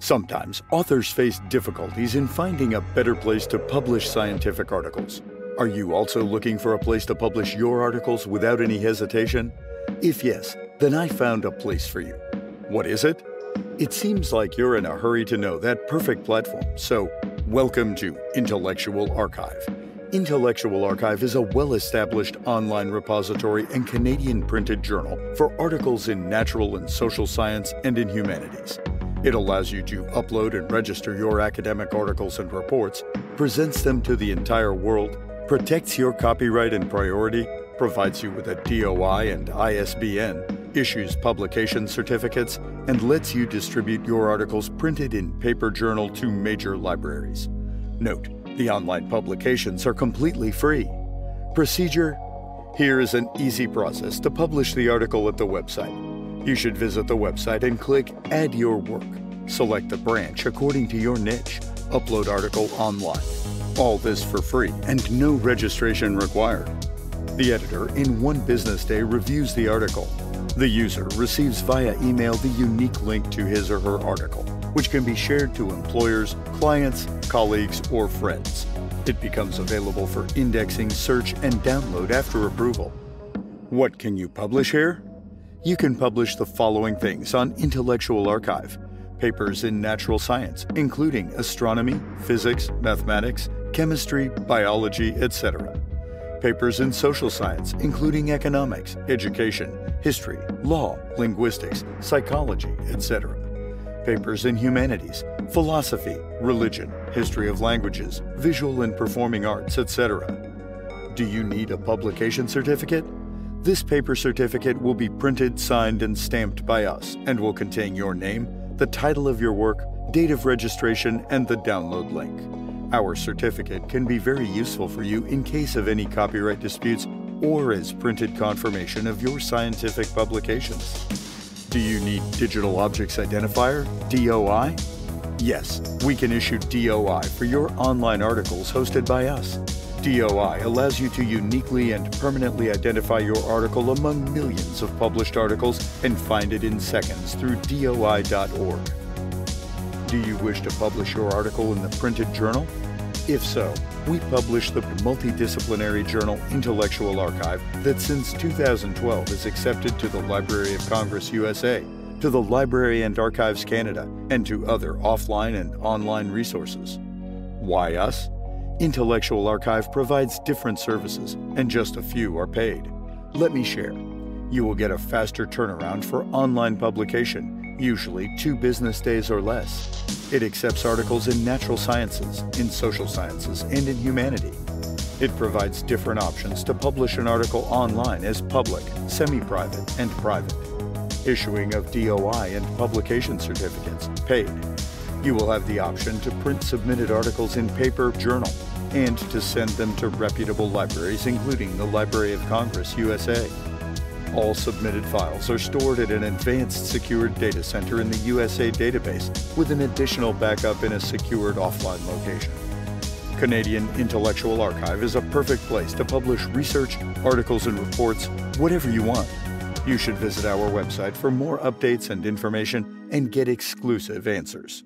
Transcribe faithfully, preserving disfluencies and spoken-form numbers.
Sometimes authors face difficulties in finding a better place to publish scientific articles. Are you also looking for a place to publish your articles without any hesitation? If yes, then I found a place for you. What is it? It seems like you're in a hurry to know that perfect platform, so welcome to Intellectual Archive. Intellectual Archive is a well-established online repository and Canadian printed journal for articles in natural and social science and in humanities. It allows you to upload and register your academic articles and reports, presents them to the entire world, protects your copyright and priority, provides you with a D O I and I S B N, issues publication certificates, and lets you distribute your articles printed in paper journal to major libraries. Note: the online publications are completely free. Procedure: here is an easy process to publish the article at the website. You should visit the website and click Add Your Work. Select the branch according to your niche. Upload article online. All this for free and no registration required. The editor in one business day reviews the article. The user receives via email the unique link to his or her article, which can be shared to employers, clients, colleagues, or friends. It becomes available for indexing, search, and download after approval. What can you publish here? You can publish the following things on Intellectual Archive: papers in natural science, including astronomy, physics, mathematics, chemistry, biology, et cetera. Papers in social science, including economics, education, history, law, linguistics, psychology, et cetera. Papers in humanities, philosophy, religion, history of languages, visual and performing arts, et cetera. Do you need a publication certificate? This paper certificate will be printed, signed, and stamped by us and will contain your name, the title of your work, date of registration, and the download link. Our certificate can be very useful for you in case of any copyright disputes or as printed confirmation of your scientific publications. Do you need Digital Objects Identifier, D O I? Yes, we can issue D O I for your online articles hosted by us. D O I allows you to uniquely and permanently identify your article among millions of published articles and find it in seconds through D O I dot org. Do you wish to publish your article in the printed journal? If so, we publish the multidisciplinary journal Intellectual Archive that since two thousand twelve is accepted to the Library of Congress U S A, to the Library and Archives Canada, and to other offline and online resources. Why us? Intellectual Archive provides different services, and just a few are paid. Let me share. You will get a faster turnaround for online publication, usually two business days or less. It accepts articles in natural sciences, in social sciences, and in humanity. It provides different options to publish an article online as public, semi-private, and private. Issuing of D O I and publication certificates, paid. You will have the option to print submitted articles in paper journal and to send them to reputable libraries, including the Library of Congress U S A. All submitted files are stored at an advanced secured data center in the U S A database with an additional backup in a secured offline location. Canadian Intellectual Archive is a perfect place to publish research, articles and reports, whatever you want. You should visit our website for more updates and information and get exclusive answers.